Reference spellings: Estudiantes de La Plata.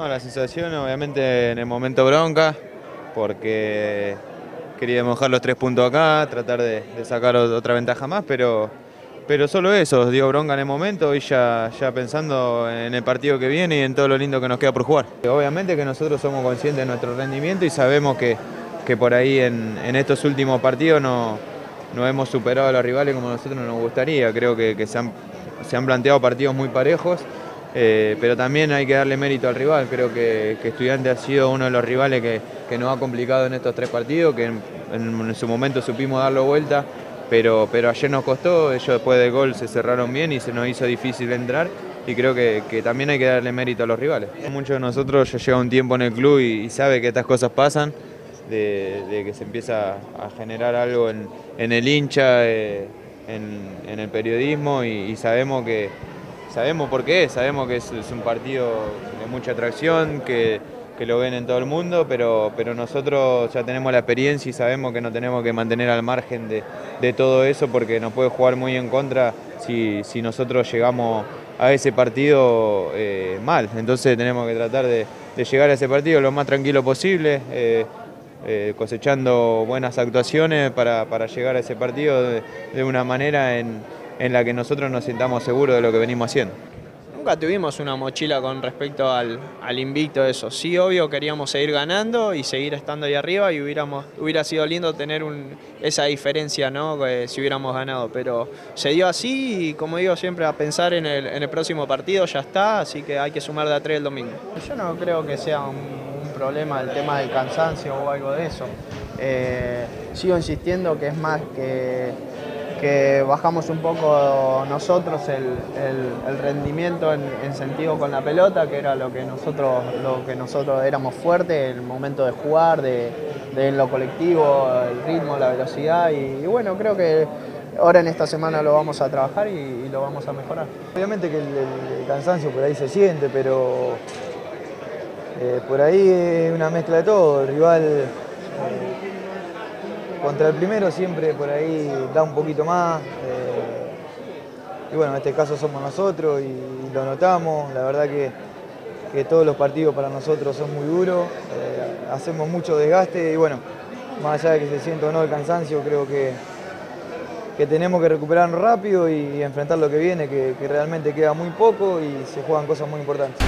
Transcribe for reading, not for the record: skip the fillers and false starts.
No, la sensación obviamente en el momento bronca, porque queríamos dejar los 3 puntos acá, tratar de sacar otra ventaja más, pero solo eso, digo, bronca en el momento y ya pensando en el partido que viene y en todo lo lindo que nos queda por jugar. Obviamente que nosotros somos conscientes de nuestro rendimiento y sabemos que por ahí en estos últimos partidos no hemos superado a los rivales como a nosotros nos gustaría. Creo que se han planteado partidos muy parejos, pero también hay que darle mérito al rival. Creo que Estudiantes ha sido uno de los rivales que nos ha complicado en estos 3 partidos, que en su momento supimos darlo vuelta, pero ayer nos costó. Ellos después del gol se cerraron bien y se nos hizo difícil entrar, y creo que también hay que darle mérito a los rivales. Muchos de nosotros ya lleva un tiempo en el club y sabe que estas cosas pasan, de que se empieza a generar algo en el hincha, en el periodismo, y sabemos por qué, sabemos que es un partido de mucha atracción, que lo ven en todo el mundo, pero nosotros ya tenemos la experiencia y sabemos que no tenemos que mantener al margen de todo eso, porque nos puede jugar muy en contra si nosotros llegamos a ese partido mal. Entonces tenemos que tratar de llegar a ese partido lo más tranquilo posible, cosechando buenas actuaciones para llegar a ese partido de una manera en la que nosotros nos sintamos seguros de lo que venimos haciendo. Nunca tuvimos una mochila con respecto al invicto, eso. Sí, obvio, queríamos seguir ganando y seguir estando ahí arriba, y hubiera sido lindo tener esa diferencia, ¿no? Si hubiéramos ganado, pero se dio así, y como digo siempre, a pensar en el próximo partido, ya está, así que hay que sumar de a 3 el domingo. Yo no creo que sea un problema el tema del cansancio o algo de eso. Sigo insistiendo que es más que bajamos un poco nosotros el rendimiento en sentido con la pelota, que era lo que nosotros éramos fuertes, el momento de jugar, de lo colectivo, el ritmo, la velocidad, y bueno, creo que ahora en esta semana lo vamos a trabajar y lo vamos a mejorar. Obviamente que el cansancio por ahí se siente, pero por ahí es una mezcla de todo. El rival contra el primero siempre por ahí da un poquito más, y bueno, en este caso somos nosotros y lo notamos. La verdad que todos los partidos para nosotros son muy duros, hacemos mucho desgaste, y bueno, más allá de que se sienta o no el cansancio, creo que tenemos que recuperarnos rápido y enfrentar lo que viene, que realmente queda muy poco y se juegan cosas muy importantes.